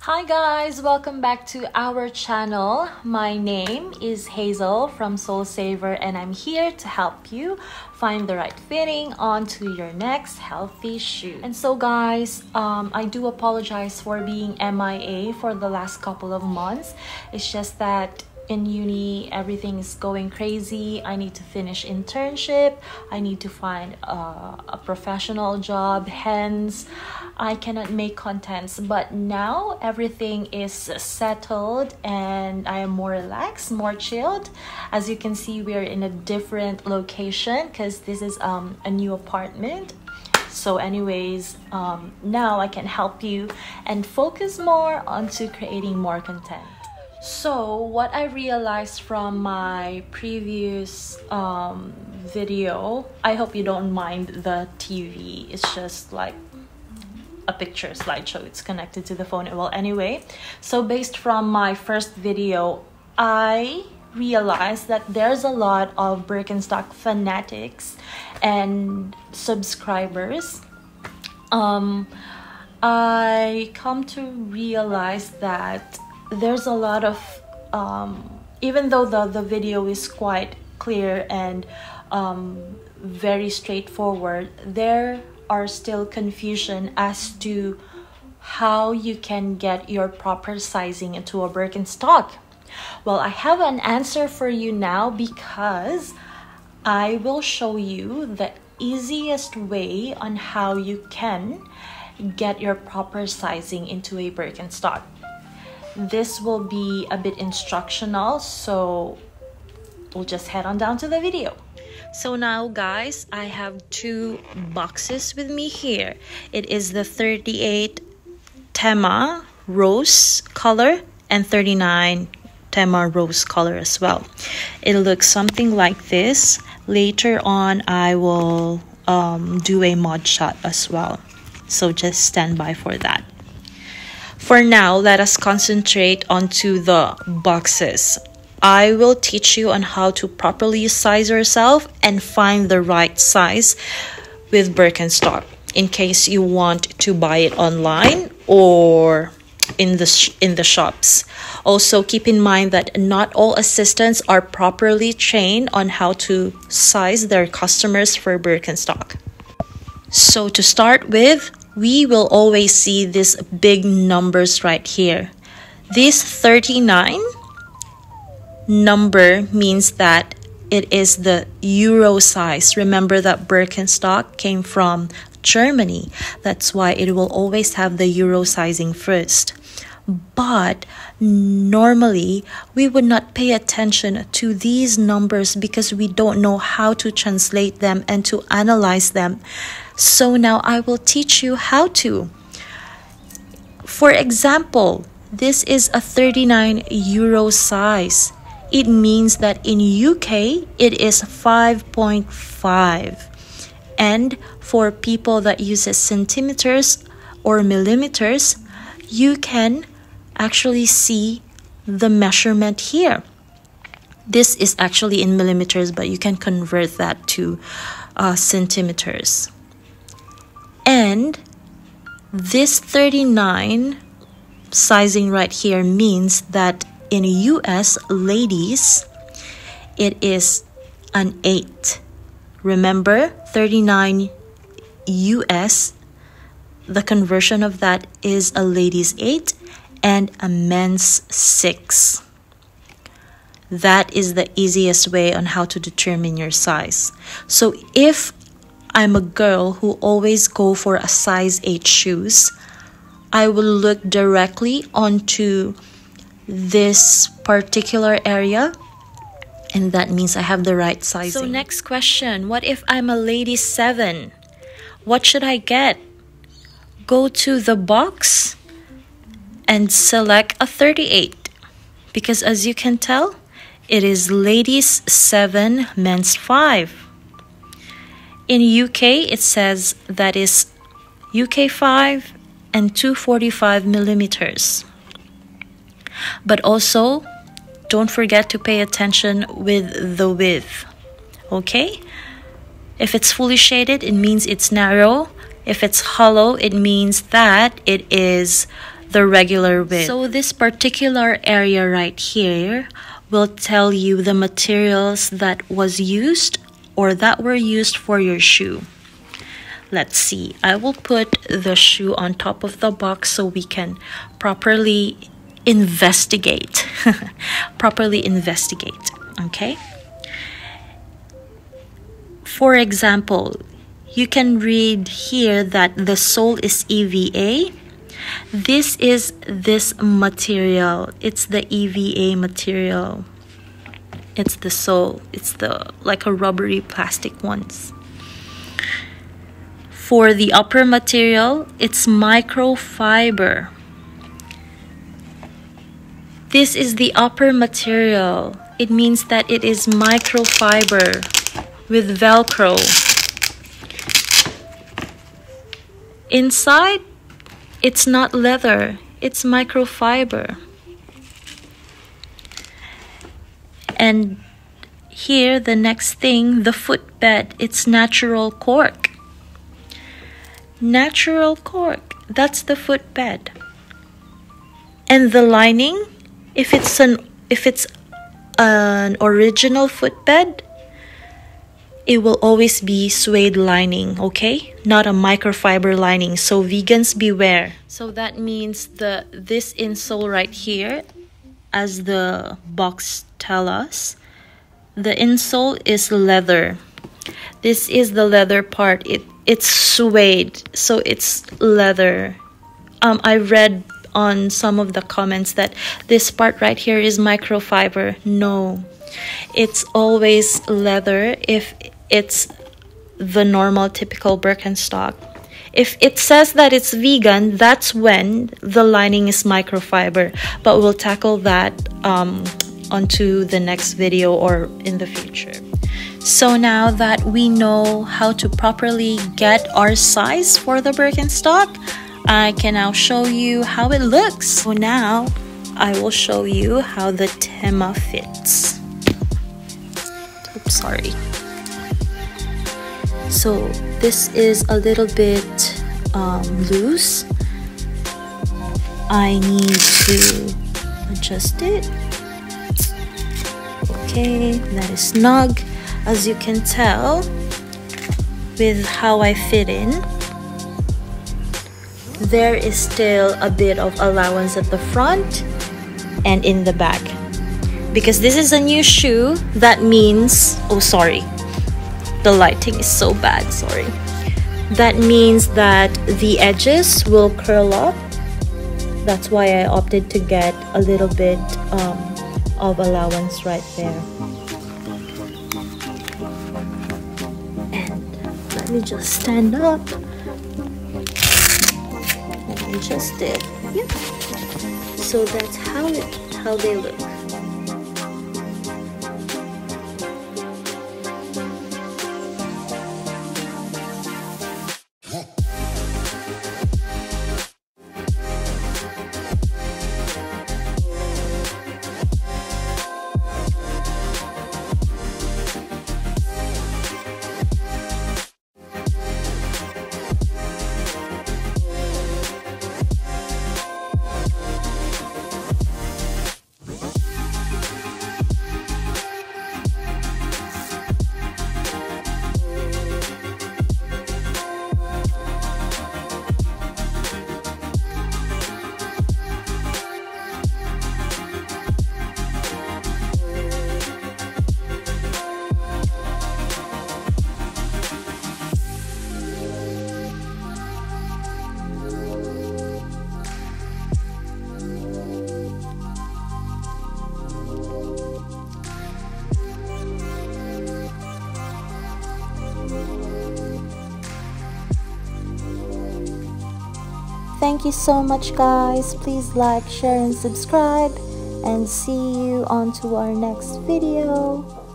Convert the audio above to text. Hi guys, welcome back to our channel. My name is Hazel from Sole Saver and I'm here to help you find the right fitting onto your next healthy shoe. And so guys, I do apologize for being MIA for the last couple of months. It's just that in uni, everything is going crazy. I need to finish internship. I need to find a professional job. Hence, I cannot make contents. But now everything is settled and I am more relaxed, more chilled. As you can see, we are in a different location because this is a new apartment. So anyways, now I can help you and focus more onto creating more content. So what I realized from my previous video, I hope you don't mind the TV. It's just like a picture slideshow. It's connected to the phone. Well, anyway, so based from my first video, I realized that there's a lot of Birkenstock fanatics and subscribers. I come to realize that there's a lot of even though the video is quite clear and very straightforward, there are still confusion as to how you can get your proper sizing into a Birkenstock. Well, I have an answer for you now because I will show you the easiest way on how you can get your proper sizing into a Birkenstock. This will be a bit instructional, so we'll just head on down to the video. So now guys, I have two boxes with me here. It is the 38 Tema Rose color and 39 Tema Rose color as well. It looks something like this. Later on, I will do a mod shot as well. So just stand by for that. For now, let us concentrate onto the boxes. I will teach you on how to properly size yourself and find the right size with Birkenstock in case you want to buy it online or in the shops. Also, keep in mind that not all assistants are properly trained on how to size their customers for Birkenstock. So to start with, we will always see these big numbers right here. This 39 number means that it is the Euro size. Remember that Birkenstock came from Germany. That's why it will always have the Euro sizing first. But normally, we would not pay attention to these numbers because we don't know how to translate them and to analyze them. So now I will teach you how to. For example, this is a 39 Euro size. It means that in UK, it is 5.5. And for people that uses centimeters or millimeters, you can actually see the measurement here. This is actually in millimeters, but you can convert that to centimeters. And this 39 sizing right here means that in US ladies, it is an 8. Remember, 39 US, the conversion of that is a ladies 8 and a men's 6. That is the easiest way on how to determine your size. So if I'm a girl who always go for a size 8 shoes, I will look directly onto this particular area, and that means I have the right sizing. So next question, what if I'm a lady 7? What should I get? Go to the box and select a 38 because as you can tell, it is ladies 7, men's 5. In UK, it says that is UK 5 and 245 millimeters. But also, don't forget to pay attention with the width, okay? If it's fully shaded, it means it's narrow. If it's hollow, it means that it is the regular width. So this particular area right here will tell you the materials that was used or that were used for your shoe. Let's see, I will put the shoe on top of the box so we can properly investigate. Okay? For example, you can read here that the sole is EVA. This is this material. It's the EVA material. It's the sole. It's the like a rubbery plastic ones. For the upper material, it's microfiber. This is the upper material. It means that it is microfiber with Velcro. Inside, it's not leather, it's microfiber. And here, the next thing, the footbed, it's natural cork. Natural cork, that's the footbed. And the lining, if it's an original footbed, it will always be suede lining, okay? Not a microfiber lining, so vegans beware. So that means this insole right here, as the box tells us, the insole is leather. This is the leather part. It's suede, so it's leather. I read on some of the comments that this part right here is microfiber. No, it's always leather if it's the normal typical Birkenstock. If it says that it's vegan, that's when the lining is microfiber, but we'll tackle that onto the next video or in the future. So now that we know how to properly get our size for the Birkenstock, I can now show you how it looks. So now I will show you how the Tema fits. Oops, sorry. So this is a little bit loose. I need to adjust it. Okay, that is snug. As you can tell with how I fit in, there is still a bit of allowance at the front and in the back. Because this is a new shoe, that means, oh sorry, the lighting is so bad, sorry. That means that the edges will curl up. That's why I opted to get a little bit of allowance right there. And let me just stand up. Adjust it. Yep. So that's how they look. Thank you so much, guys. Please like, share, and subscribe, and see you on to our next video.